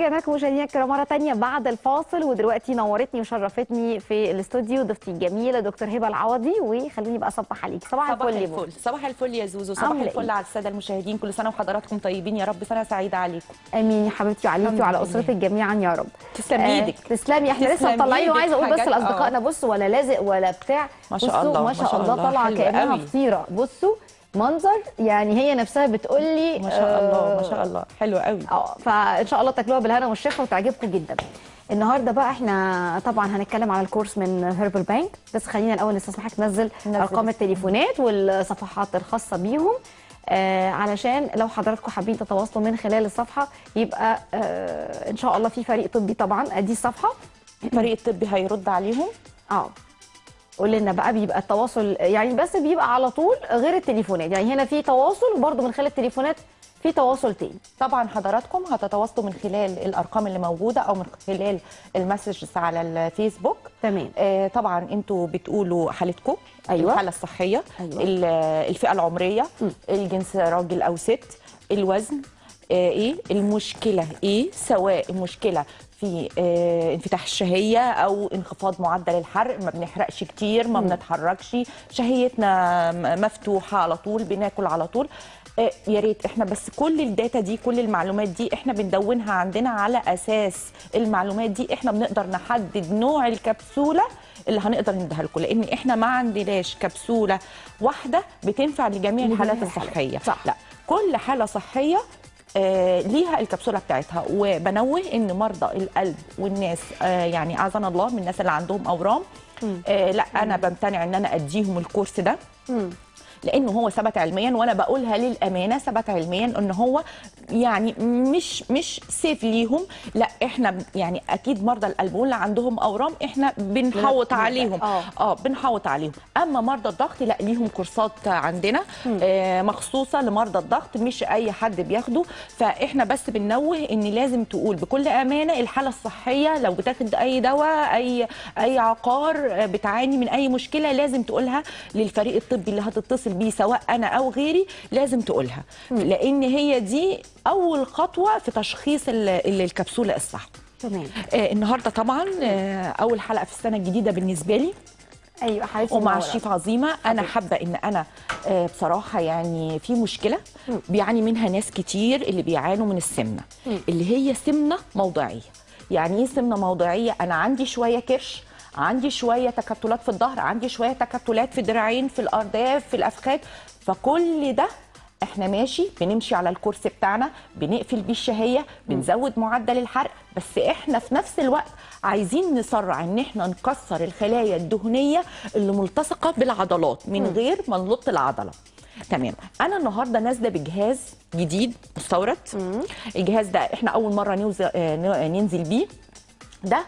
معاكم مشاهدينا الكرام مره ثانيه بعد الفاصل، ودلوقتي نورتني وشرفتني في الاستوديو ضيفتي الجميله دكتور هبه العوضي. وخليني بقى اصبح عليكي. صباح الفل يا زوزو، صباح الفل على الساده المشاهدين. كل سنه وحضراتكم طيبين، يا رب سنه سعيده عليكم. امين يا حبيبتي وعليكي وعلى اسرتك جميعا يا رب. تسلمي ايدك. تسلمي. احنا لسه مطلعين، وعايزه اقول بس لاصدقائنا بصوا ولا لازق ولا بتاع، ما شاء الله ما شاء الله طالعه كانها فطيره. بصوا منظر، يعني هي نفسها بتقول لي ما شاء الله ما شاء الله حلوه قوي. فان شاء الله تاكلوها بالهنا والشفا وتعجبكم جدا. النهارده بقى احنا طبعا هنتكلم على الكورس من هيربل بانك، بس خلينا الاول نستسمحك تنزل ارقام التليفونات والصفحات الخاصه بيهم، علشان لو حضراتكم حابين تتواصلوا من خلال الصفحه يبقى ان شاء الله في فريق طبي. طبعا ادي الصفحه، الفريق الطبي هيرد عليهم. قولي لنا بقى بيبقى التواصل، يعني بس بيبقى على طول غير التليفونات، يعني هنا في تواصل وبرده من خلال التليفونات في تواصل تاني. طبعا حضراتكم هتتواصلوا من خلال الارقام اللي موجوده او من خلال المسجز على الفيسبوك. تمام. طبعا انتوا بتقولوا حالتكم، أيوة. الحاله الصحيه، أيوة. الفئه العمريه، الجنس راجل او ست، الوزن، ايه المشكله، ايه سواء المشكله في انفتاح الشهيه او انخفاض معدل الحرق، ما بنحرقش كتير، ما بنتحركش، شهيتنا مفتوحه على طول، بناكل على طول. يا ريت احنا بس كل الداتا دي، كل المعلومات دي احنا بندونها عندنا، على اساس المعلومات دي احنا بنقدر نحدد نوع الكبسوله اللي هنقدر نديها لكم، لان احنا ما عندناش كبسوله واحده بتنفع لجميع الحالات الصحيه. صح. لا، كل حاله صحيه ليها الكبسوله بتاعتها. وبنوه ان مرضى القلب والناس يعني اعاذنا الله من الناس اللي عندهم اورام، لا انا بمتنع ان انا اديهم الكورس ده، لانه هو ثبت علميا، وانا بقولها للامانه ثبت علميا ان هو يعني مش سيف ليهم. لا احنا يعني اكيد مرضى القلب واللي عندهم اورام احنا بنحوط عليهم، بنحوط عليهم. اما مرضى الضغط لا، ليهم كورسات عندنا مخصوصه لمرضى الضغط، مش اي حد بياخده. فاحنا بس بننوه ان لازم تقول بكل امانه الحاله الصحيه، لو بتاخد اي دواء اي عقار، بتعاني من اي مشكله، لازم تقولها للفريق الطبي اللي هتتصل بيه سواء انا او غيري، لازم تقولها، لان هي دي اول خطوه في تشخيص الكبسوله الصح. تمام. النهارده طبعا اول حلقه في السنه الجديده بالنسبه لي. ايوه حبيبتي، ومع شيف عظيمه. انا حابه ان انا بصراحه يعني في مشكله بيعاني منها ناس كتير، اللي بيعانوا من السمنه، اللي هي سمنه موضعيه. يعني ايه سمنه موضعيه؟ انا عندي شويه كرش، عندي شويه تكتلات في الظهر، عندي شويه تكتلات في الدراعين، في الارداف، في الافخاذ. فكل ده احنا ماشي بنمشي على الكورس بتاعنا، بنقفل بيه الشهيه، بنزود معدل الحرق، بس احنا في نفس الوقت عايزين نسرع ان احنا نكسر الخلايا الدهنيه اللي ملتصقه بالعضلات من غير ما نلط العضله. تمام. انا النهارده نازله بجهاز جديد مستورد. الجهاز ده احنا اول مره ننزل بيه، ده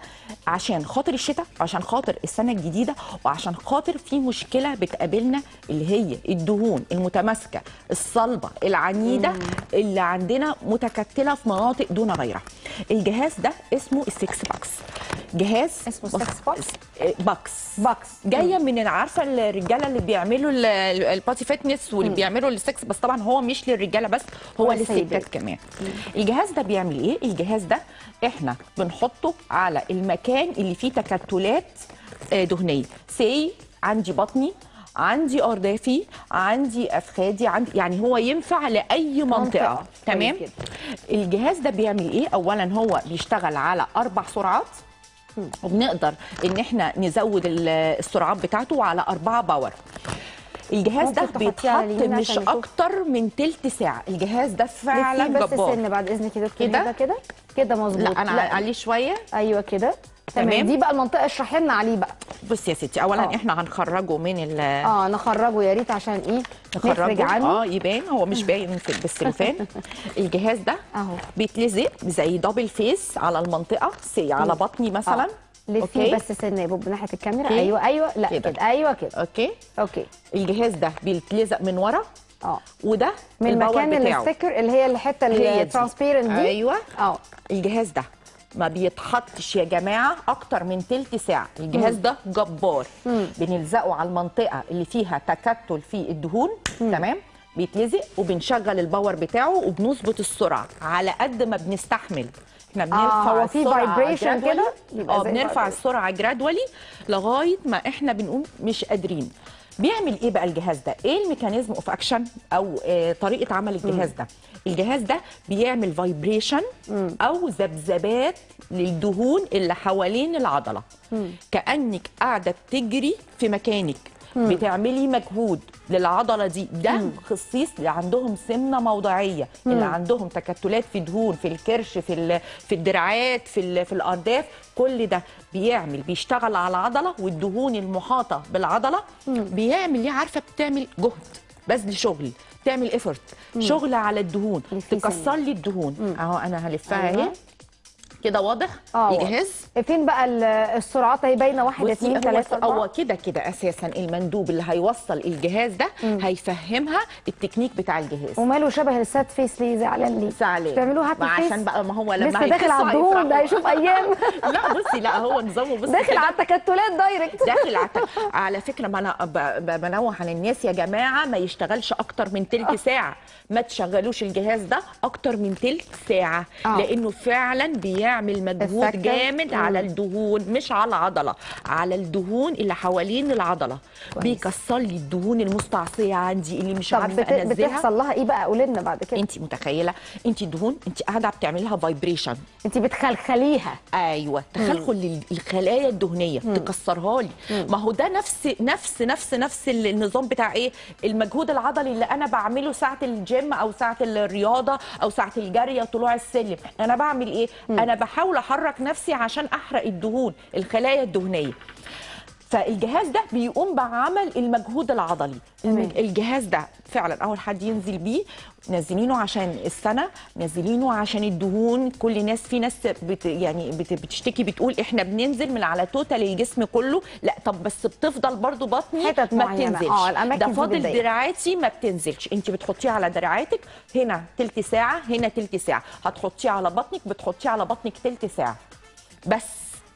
عشان خاطر الشتاء، عشان خاطر السنه الجديده، وعشان خاطر في مشكله بتقابلنا اللي هي الدهون المتماسكه الصلبه العنيده اللي عندنا متكتله في مناطق دون غيرها. الجهاز ده اسمه السيكس باكس. جهاز اسمه السيكس باكس. باكس جايه من، عارفه الرجاله اللي بيعملوا الباتي فيتنس واللي بيعملوا السكس، بس طبعا هو مش للرجاله بس، هو للستات كمان. الجهاز ده بيعمل ايه؟ الجهاز ده احنا بنحطه على المكان اللي فيه تكتلات دهنيه، سي عندي بطني، عندي اردافي، عندي افخاذي، عندي، يعني هو ينفع لاي منطقه. تمام. الجهاز ده بيعمل ايه؟ اولا هو بيشتغل على 4 سرعات، وبنقدر ان احنا نزود السرعات بتاعته على 4 باور. الجهاز ده بيتحط مش اكتر من تلت ساعه. الجهاز ده فعلا جبار. بس بعد اذنك دكتور كده كده كده مظبوط. لا انا عليه شويه. ايوه كده. تمام. دي بقى المنطقه اشرحي لنا عليه بقى. بصي يا ستي، اولا احنا هنخرجه من ال نخرجه، يا ريت عشان ايه نخرجه عنه. يبان هو مش باين في السلفان. الجهاز ده اهو بيتلزق زي دبل فيس على المنطقه، سي على بطني مثلا. لفيه بس سنه يا بوب ناحيه الكاميرا. ايوه لا كده. ايوه كده. اوكي. الجهاز ده بيتلزق من ورا، وده من المكان الستيكر اللي هي الحته الترانسبيرنت دي. ايوه. الجهاز ده ما بيتحطش يا جماعه اكتر من تلت ساعه. الجهاز ده جبار. بنلزقه على المنطقه اللي فيها تكتل في الدهون. تمام. بيتلزق وبنشغل الباور بتاعه وبنظبط السرعه على قد ما بنستحمل. احنا بنرفع في فايبريشن كده، بنرفع السرعه جرادولي لغايه ما احنا بنقوم مش قادرين. بيعمل ايه بقى الجهاز ده؟ ايه الميكانيزم اوف اكشن او طريقه عمل الجهاز ده؟ الجهاز ده بيعمل فايبريشن او ذبذبات للدهون اللي حوالين العضله، كانك قاعده بتجري في مكانك، بتعملي مجهود للعضله دي. ده خصيص اللي عندهم سمنه موضعيه، اللي عندهم تكتلات في دهون في الكرش، في الدراعات، في الارداف، كل ده بيشتغل على العضله والدهون المحاطه بالعضله. بيعمل ليه؟ عارفه بتعمل جهد بذل شغل، بتعمل ايفورت، شغل على الدهون، تكسر لي الدهون. اهو انا هلفها اهي كده، واضح الجهاز؟ فين بقى السرعات اهي باينه 1 2 3. هو كده كده اساسا المندوب اللي هيوصل الجهاز ده هيفهمها التكنيك بتاع الجهاز. وماله شبه السات فيس ليه؟ زعلان ليه؟ زعلان بتعملوه هات فيس عشان بقى ما هو لما لسه داخل على الدهون ده هيشوف ايام. لا بصي، لا هو نظامه بصي داخل على التكتلات دايركت. داخل على فكره، ما انا بنوه عن الناس يا جماعه ما يشتغلش اكتر من تلت ساعه، ما تشغلوش الجهاز ده اكتر من تلت ساعه، لانه فعلا بيعمل مجهود جامد على الدهون، مش على العضله، على الدهون اللي حوالين العضله. بيكسر لي الدهون المستعصيه عندي اللي مش عارفه انزلها. بتحصل لها ايه بقى؟ قولي لنا بعد كده. انت متخيله انت الدهون انت قاعده بتعمليها فايبريشن، انت بتخلخليها. ايوه، تخلخل الخلايا الدهنيه، تكسرها لي. ما هو ده نفس النظام بتاع ايه؟ المجهود العضلي اللي انا بعمله ساعه الجيم او ساعه الرياضه او ساعه الجري او طلوع السلم. انا بعمل ايه؟ انا بحاول احرك نفسي عشان احرق الدهون، الخلايا الدهنيه. فالجهاز ده بيقوم بعمل المجهود العضلي. الجهاز ده فعلا اول حد ينزل بيه نازلينه عشان السنه، نازلينه عشان الدهون. كل ناس، في ناس بتشتكي بتقول احنا بننزل من على توتال الجسم كله، لا طب بس بتفضل برضو بطني ما بتنزلش، ده فاضل دراعاتي ما بتنزلش. انت بتحطيه على دراعاتك هنا تلت ساعه، هنا تلت ساعه، هتحطيه على بطنك، بتحطيه على بطنك تلت ساعه بس.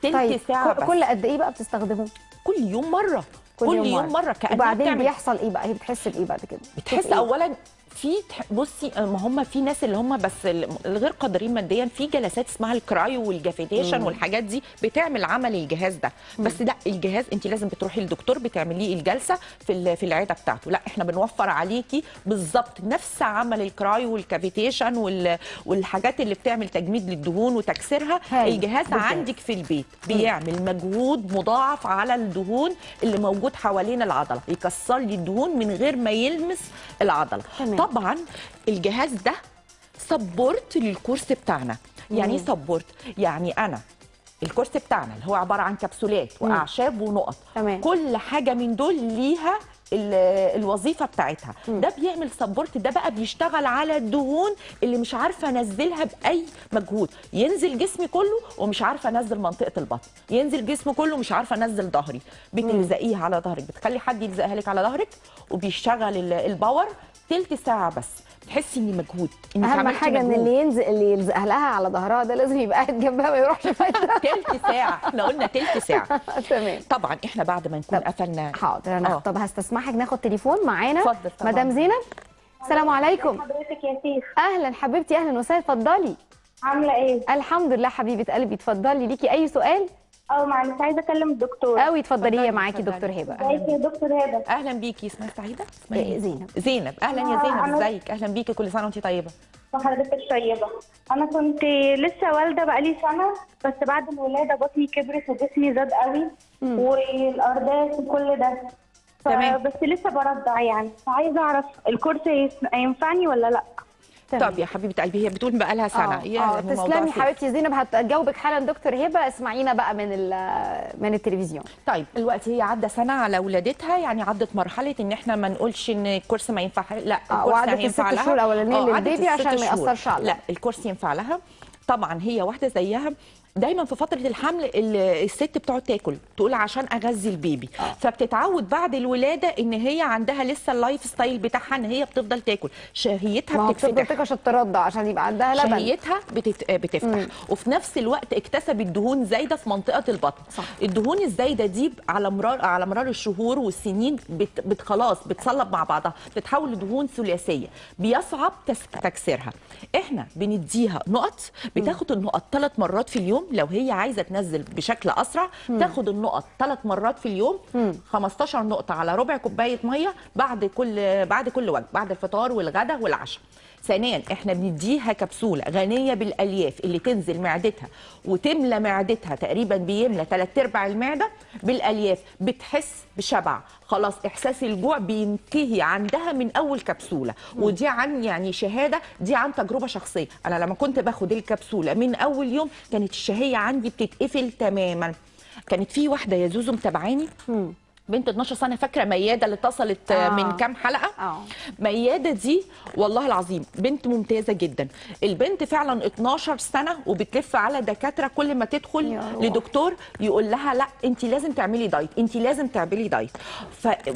تلت ساعه بس. كل قد ايه بقى بتستخدمه؟ كل يوم مره. كل يوم مرة. كأنها وبعدين بيحصل ايه بقى؟ هي بتحس بايه بعد كده؟ بتحس إيه؟ اولا في بصي، ما هم في ناس اللي هم بس الغير قادرين ماديا، في جلسات اسمها الكرايو والجافيتيشن والحاجات دي بتعمل عمل الجهاز ده. بس ده الجهاز انت لازم بتروحي للدكتور بتعمليه الجلسه في العياده بتاعته. لا احنا بنوفر عليكي بالظبط نفس عمل الكرايو والكافيتيشن والحاجات اللي بتعمل تجميد للدهون وتكسيرها. الجهاز عندك في البيت بيعمل مجهود مضاعف على الدهون اللي موجود حوالين العضله، يكسر لي الدهون من غير ما يلمس العضله. طبعا الجهاز ده سبورت للكورس بتاعنا. يعني ايه سبورت؟ يعني انا الكورس بتاعنا اللي هو عباره عن كبسولات واعشاب ونقط، كل حاجه من دول ليها الوظيفه بتاعتها. ده بيعمل سبورت، ده بقى بيشتغل على الدهون اللي مش عارفه انزلها باي مجهود. ينزل جسمي كله ومش عارفه انزل منطقه البطن، ينزل جسمي كله مش عارفه انزل ظهري. بتلزقيها على ظهرك، بتخلي حد يلزقها لك على ظهرك، وبيشتغل الباور تلت ساعه بس. تحسي ان مجهود، ان اهم حاجه ان اللي يلزقها لها على ظهرها ده لازم يبقى قاعد جنبها ما يروحش فايته. تلت ساعه، احنا قلنا تلت ساعه. تمام. طبعا احنا بعد ما نكون قفلنا. حاضر. انا طب هستسمحك ناخد تليفون معانا؟ اتفضل مدام زينب. السلام عليكم. حضرتك يا سيف. اهلا حبيبتي، اهلا وسهلا، اتفضلي. عامله ايه؟ الحمد لله حبيبه قلبي، اتفضلي. ليكي اي سؤال؟ معلش، عايزه اكلم الدكتور. اتفضلي، هي معاكي دكتور هبه. ازيك يا دكتور هبه؟ اهلا بيكي. اسمها سعيده؟ زينب. اهلا يا زينب، ازيك؟ اهلا بيكي، كل سنه وانت طيبه. وحضرتك طيبه. انا كنت لسه والده بقالي سنه، بس بعد الولاده بطني كبرت وجسمي زاد قوي والارداف وكل ده. تمام. بس لسه برضع يعني، فعايزه اعرف الكورس ينفعني ولا لا. طب يا حبيبه قلبي، هي بتقول بقى لها سنه. تسلمي حبيبتي زينب، هتجاوبك حالا دكتور هبه. اسمعينا بقى من التلفزيون. طيب دلوقتي هي عدى سنه على ولادتها، يعني عدت مرحله ان احنا ما نقولش ان الكورس ما ينفع، لا الكورس هينفع لها. الشهور الاولانيين للبيبي عشان ما ياثرش عليها. لا الكورس ينفع لها طبعا. هي واحده زيها دايما في فتره الحمل الست بتقعد تاكل، تقول عشان اغذي البيبي، فبتتعود بعد الولاده ان هي عندها لسه اللايف ستايل بتاعها ان هي بتفضل تاكل. شهيتها بتتفتح عشان ترضع، عشان يبقى عندها لبن. شهيتها بتفتح وفي نفس الوقت اكتسبت دهون زايده في منطقه البطن. صح. الدهون الزايده دي على مرار الشهور والسنين خلاص بتصلب مع بعضها، بتتحول لدهون ثلاثيه، بيصعب تكسيرها. احنا بنديها نقط، بتاخد النقط 3 مرات في اليوم. لو هي عايزه تنزل بشكل اسرع تاخد النقط 3 مرات في اليوم، 15 نقطه على ربع كوبايه ميه بعد كل وجبه، بعد الفطار والغداء والعشاء. ثانيا احنا بنديها كبسوله غنيه بالالياف اللي تنزل معدتها وتملى معدتها، تقريبا بيملى 3/4 المعده بالالياف، بتحس بشبع خلاص، احساس الجوع بينتهي عندها من اول كبسوله. ودي عن يعني شهاده، دي عن تجربه شخصيه. انا لما كنت باخد الكبسوله من اول يوم كانت الشهيه عندي بتتقفل تماما. كانت في واحده يا زوزو متابعاني بنت 12 سنه، فاكره مياده اللي اتصلت من كام حلقه؟ مياده دي والله العظيم بنت ممتازه جدا. البنت فعلا 12 سنه وبتلف على دكاتره، كل ما تدخل لدكتور يقول لها لا انت لازم تعملي دايت، انت لازم تعملي دايت.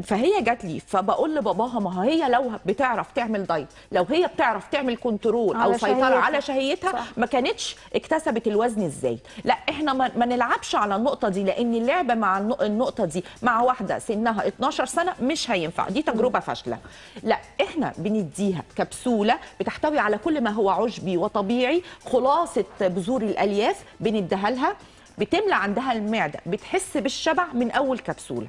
فهي جات لي، فبقول لباباها ما هي لو بتعرف تعمل دايت، لو هي بتعرف تعمل كنترول او سيطره على شهيتها ما كانتش اكتسبت الوزن ازاي. لا احنا ما نلعبش على النقطه دي، لان اللعبه مع النقطه دي مع واحده سنها 12 سنة مش هينفع، دي تجربة فاشلة. لا احنا بنديها كبسولة بتحتوي على كل ما هو عشبي وطبيعي، خلاصة بذور الألياف بنديها لها، بتملى عندها المعده، بتحس بالشبع من اول كبسوله.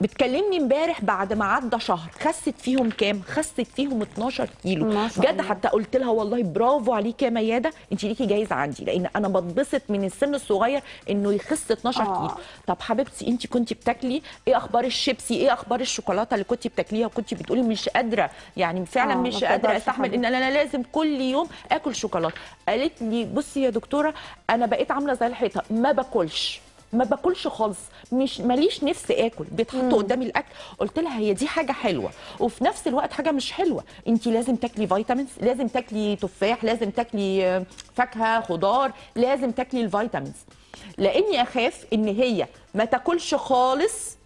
بتكلمني امبارح بعد ما عدى شهر خست فيهم كام؟ خست فيهم 12 كيلو بجد. حتى قلت لها والله برافو عليك يا مياده، انت ليكي جايزه عندي، لان انا بتبسط من السن الصغير انه يخس 12 كيلو. طب حبيبتي انت كنت بتاكلي ايه؟ اخبار الشيبسي ايه؟ اخبار الشوكولاته اللي كنت بتاكليها؟ وكنت بتقولي مش قادره، يعني فعلا مش قادره استحمل ان انا لازم كل يوم اكل شوكولاته. قالت لي بصي يا دكتوره انا بقيت عامله زي الحيطه، ما باكلش خالص، مش ماليش نفس اكل، بيتحط قدامي الاكل. قلت لها هي دي حاجه حلوه وفي نفس الوقت حاجه مش حلوه، انت لازم تاكلي فيتامينز، لازم تاكلي تفاح، لازم تاكلي فاكهه خضار، لازم تاكلي الفيتامينز. لاني اخاف ان هي ما تاكلش خالص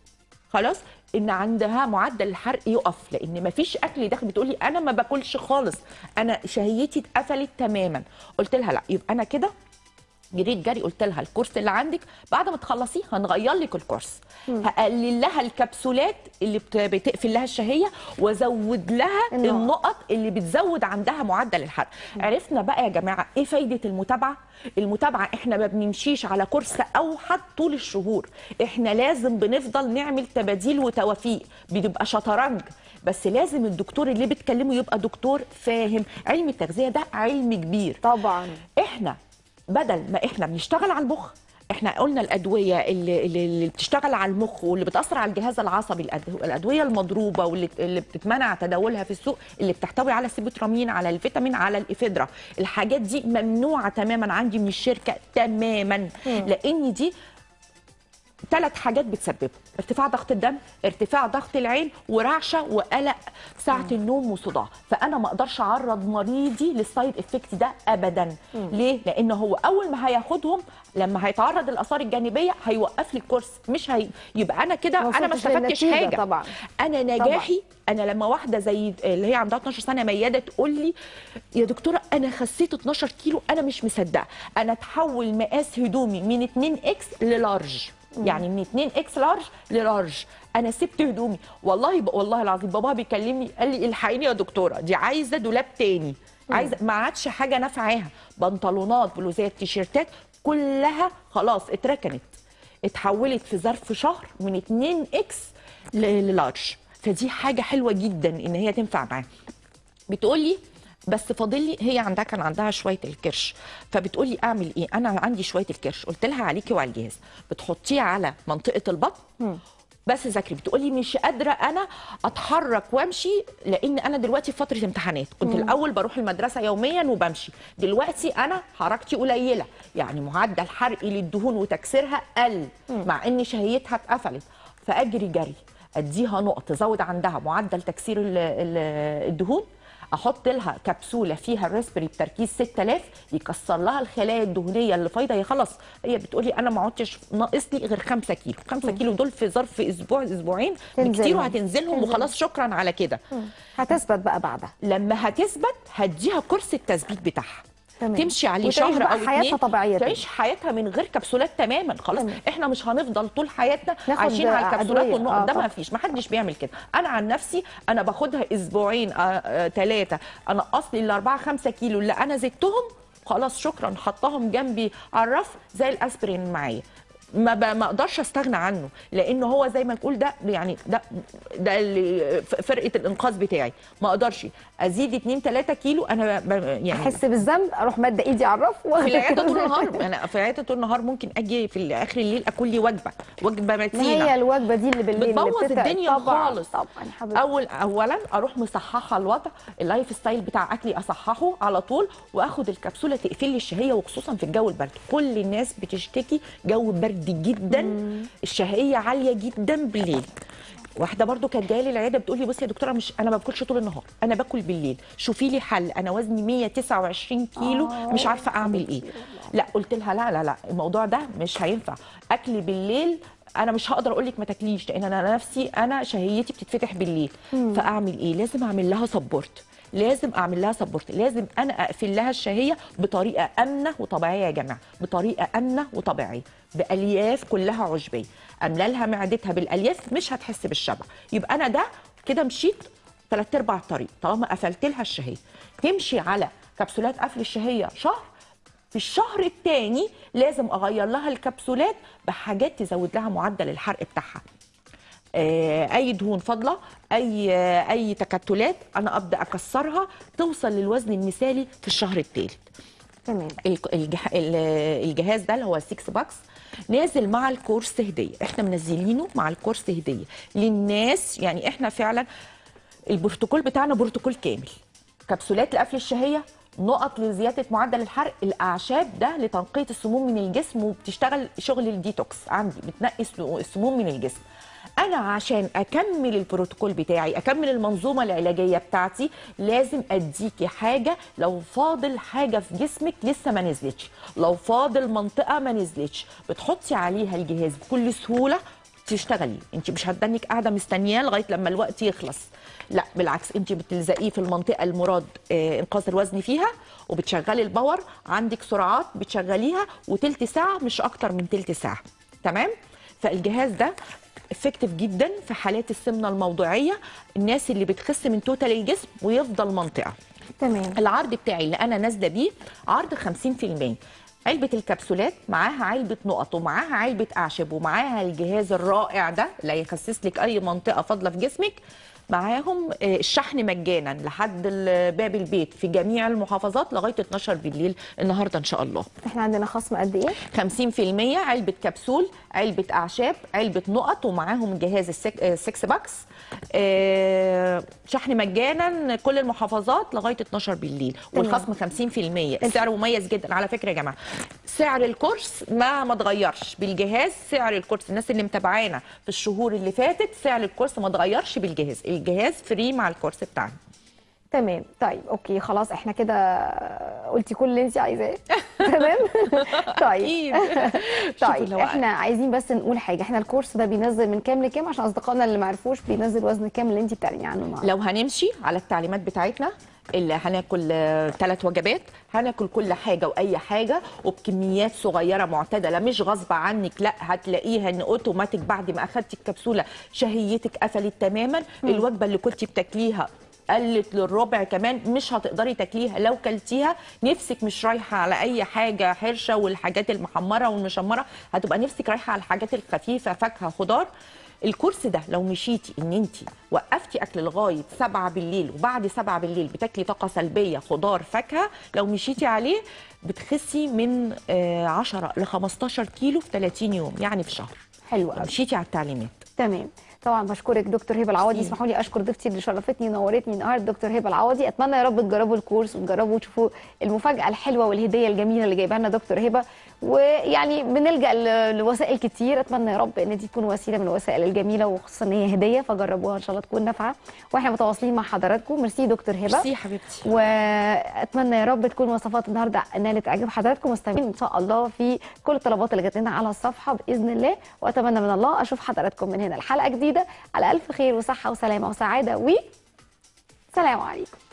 خلاص، ان عندها معدل الحرق يقف، لان ما فيش اكل داخل. بتقولي انا ما باكلش خالص، انا شهيتي اتقفلت تماما. قلت لها لا يبقى انا كده جريت جري. قلت لها الكورس اللي عندك بعد ما تخلصيه هنغير لك الكورس، هقلل لها الكبسولات اللي بتقفل لها الشهيه وازود لها النقط اللي بتزود عندها معدل الحرق. عرفنا بقى يا جماعه ايه فايده المتابعه؟ المتابعه احنا ما بنمشيش على كورس اوحد طول الشهور، احنا لازم بنفضل نعمل تباديل وتوافيق، بتبقى شطرنج. بس لازم الدكتور اللي بتكلمه يبقى دكتور فاهم. علم التغذيه ده علم كبير طبعا. احنا بدل ما احنا بنشتغل على المخ، احنا قلنا الادويه اللي بتشتغل على المخ واللي بتاثر على الجهاز العصبي، الادويه المضروبه واللي بتتمنع تداولها في السوق، اللي بتحتوي على السيبوترامين، على الفيتامين، على الافيدرا، الحاجات دي ممنوعه تماما عندي من الشركه تماما. لان دي 3 حاجات بتسببه: ارتفاع ضغط الدم، ارتفاع ضغط العين، ورعشه وقلق ساعه النوم وصداع. فانا ما اقدرش اعرض مريضي للسايد افكت ده ابدا. ليه؟ لان هو اول ما هياخدهم لما هيتعرض للاثار الجانبيه هيوقف لي الكورس، مش يبقى انا كده انا ما استفدتش حاجه طبعا. انا نجاحي طبعا. انا لما واحده زي اللي هي عندها 12 سنه مياده تقول لي يا دكتوره انا خسيت 12 كيلو، انا مش مصدقه. انا تحول مقاس هدومي من 2 اكس للارج، يعني من 2 اكس لارج للارج، انا سبت هدومي. والله العظيم باباها بيكلمني قال لي الحقيني يا دكتوره دي عايزه دولاب تاني، عايزه ما عادش حاجه نافعاها، بنطلونات بلوزات تيشيرتات كلها خلاص اتركنت، اتحولت في ظرف شهر من 2 اكس للارج. فدي حاجه حلوه جدا ان هي تنفع معاها. بتقول لي بس فاضل لي، هي عندها كان عندها شويه الكرش، فبتقول لي اعمل ايه؟ انا عندي شويه الكرش. قلت لها عليكي وعلى الجهاز، بتحطيه على منطقه البطن بس ذاكري. بتقول لي مش قادره انا اتحرك وامشي لان انا دلوقتي في فتره امتحانات، كنت الاول بروح المدرسه يوميا وبمشي، دلوقتي انا حركتي قليله، يعني معدل حرقي للدهون وتكسيرها قل مع ان شهيتها اتقفلت. فاجري جري، اديها نقط تزود عندها معدل تكسير الدهون، احط لها كبسوله فيها الريسبري بتركيز 6000 يكسر لها الخلايا الدهنيه اللي فايضه. هي خلاص هي بتقولي انا ما عدتش ناقص لي غير 5 كيلو، 5 كيلو دول في ظرف اسبوع اسبوعين بكتير وهتنزلهم وخلاص، شكرا على كده. هتثبت بقى بعدها، لما هتثبت هديها كورس التثبيت بتاعها تمشي عليه شهر او 2، حياتها طبيعيه، تعيش حياتها من غير كبسولات تماما خلاص. احنا مش هنفضل طول حياتنا عايشين على الكبسولات والنقط، ده ما فيش، ما حدش بيعمل كده. انا عن نفسي انا باخدها اسبوعين 3، انقص لي ال 4-5 كيلو اللي انا زدتهم خلاص شكرا، حطهم جنبي على الرف زي الاسبرين معايا، ما اقدرش استغنى عنه، لان هو زي ما نقول ده يعني ده فرقه الانقاذ بتاعي، ما اقدرش ازيد 2 3 كيلو انا يعني احس بالذنب اروح مد ايدي على الرف في العياده طول النهار. انا في العياده طول النهار ممكن اجي في اخر الليل اكل لي وجبه متينه، هي الوجبه دي اللي بالليل بتبوظ الدنيا خالص. طبعا اولا اروح مصححه الوضع، اللايف ستايل بتاع اكلي اصححه على طول، واخد الكبسوله تقفل لي الشهيه، وخصوصا في الجو البرد كل الناس بتشتكي جو برد جدا، الشهيه عاليه جدا بالليل. واحده برده كانت جايه لي العياده بتقول لي بصي يا دكتوره، مش انا ما باكلش طول النهار، انا باكل بالليل، شوفي لي حل، انا وزني 129 كيلو مش عارفه اعمل ايه. لا قلت لها لا لا لا، الموضوع ده مش هينفع، اكل بالليل انا مش هقدر اقول لك ما تاكليش، لان انا نفسي انا شهيتي بتتفتح بالليل، فاعمل ايه؟ لازم اعمل لها سبورت، لازم اعمل لها سبورت، لازم انا اقفل لها الشهيه بطريقه امنه وطبيعيه يا جماعه، بطريقه امنه وطبيعيه، بالياف كلها عشبيه، املى لها معدتها بالالياف مش هتحس بالشبع. يبقى انا ده كده مشيت 3/4 الطريق طالما قفلت لها الشهيه. تمشي على كبسولات قفل الشهيه شهر، في الشهر الثاني لازم اغير لها الكبسولات بحاجات تزود لها معدل الحرق بتاعها، اي دهون فاضله، اي تكتلات انا ابدا اكسرها توصل للوزن المثالي في الشهر الثالث. تمام. الجهاز ده اللي هو السيكس باكس نازل مع الكورس هديه، احنا منزلينه مع الكورس هديه للناس، يعني احنا فعلا البروتوكول بتاعنا بروتوكول كامل، كبسولات لقفل الشهيه، نقط لزياده معدل الحرق، الاعشاب ده لتنقيه السموم من الجسم وبتشتغل شغل الديتوكس عندي، بتنقي السموم من الجسم. أنا عشان أكمل البروتوكول بتاعي، أكمل المنظومة العلاجية بتاعتي، لازم أديكي حاجة لو فاضل حاجة في جسمك لسه ما نزلتش، لو فاضل منطقة ما نزلتش، بتحطي عليها الجهاز بكل سهولة تشتغلي، أنت مش هتدنك قاعدة مستنياه لغاية لما الوقت يخلص، لا بالعكس، أنت بتلزقيه في المنطقة المراد إنقاذ الوزن فيها، وبتشغلي الباور، عندك سرعات بتشغليها، وتلت ساعة مش أكتر من تلت ساعة، تمام؟ فالجهاز ده افكتيف جدا في حالات السمنه الموضعيه، الناس اللي بتخس من توتال الجسم ويفضل منطقه. تمام. العرض بتاعي اللي انا نازله بيه عرض 50%، علبه الكبسولات معاها علبه نقط ومعاها علبه اعشاب ومعاها الجهاز الرائع ده اللي هيخسس لك اي منطقه فاضله في جسمك، معاهم الشحن مجانا لحد باب البيت في جميع المحافظات لغايه 12 بالليل النهارده ان شاء الله. احنا عندنا خصم قد ايه؟ 50%، علبه كبسول، علبه اعشاب، علبه نقط ومعاهم جهاز السكس باكس، شحن مجانا كل المحافظات لغايه 12 بالليل، والخصم 50%. السعر مميز جدا على فكره يا جماعه، سعر الكورس ما اتغيرش بالجهاز، سعر الكورس الناس اللي متابعانا في الشهور اللي فاتت سعر الكورس ما اتغيرش بالجهاز، الجهاز فري مع الكورس بتاعنا. تمام. طيب اوكي خلاص، احنا كده قلتي كل اللي انت عايزاه. تمام. طيب طيب احنا عايزين بس نقول حاجه، احنا الكورس ده بينزل من كام لكام عشان اصدقائنا اللي ما عرفوش بينزل وزن كام اللي انت بتعلني عنه معانا؟ لو هنمشي على التعليمات بتاعتنا اللي هناكل 3 وجبات، هناكل كل حاجه واي حاجه وبكميات صغيره معتدله، مش غصب عنك، لا هتلاقيها ان اوتوماتيك بعد ما اخدتي الكبسوله شهيتك قفلت تماما، الوجبه اللي كنت بتاكليها قلت للربع كمان، مش هتقدري تاكليها، لو كلتيها نفسك مش رايحه على اي حاجه حرشه والحاجات المحمره والمشمره، هتبقى نفسك رايحه على الحاجات الخفيفه، فاكهه، خضار. الكورس ده لو مشيتي ان انت وقفتي اكل لغايه 7 بالليل وبعد 7 بالليل بتاكلي طاقه سلبيه خضار فاكهه، لو مشيتي عليه بتخسي من 10 ل 15 كيلو في 30 يوم يعني في شهر. حلو قوي. مشيتي على التعليمات. تمام. طبعا بشكرك دكتور هبه العوضي، اسمحوا لي اشكر ضيفتي اللي شرفتني ونورتني النهارده دكتور هبه العوضي، اتمنى يا رب تجربوا الكورس وتجربوا وتشوفوا المفاجاه الحلوه والهديه الجميله اللي جايبها لنا دكتور هبه، ويعني بنلجا لوسائل كتير، اتمنى يا رب ان دي تكون وسيله من الوسائل الجميله، وخصوصا ان هي هديه، فجربوها ان شاء الله تكون نافعه، واحنا متواصلين مع حضراتكم. ميرسي دكتور هبه. ميرسي يا حبيبتي، واتمنى يا رب تكون وصفات النهارده نالت اعجاب حضراتكم، واستمتعوا ان شاء الله في كل الطلبات اللي جات لنا على الصفحه باذن الله، واتمنى من الله اشوف حضراتكم من هنا الحلقه جديده على ألف خير وصحة وسلامة وسعادة، وسلام عليكم.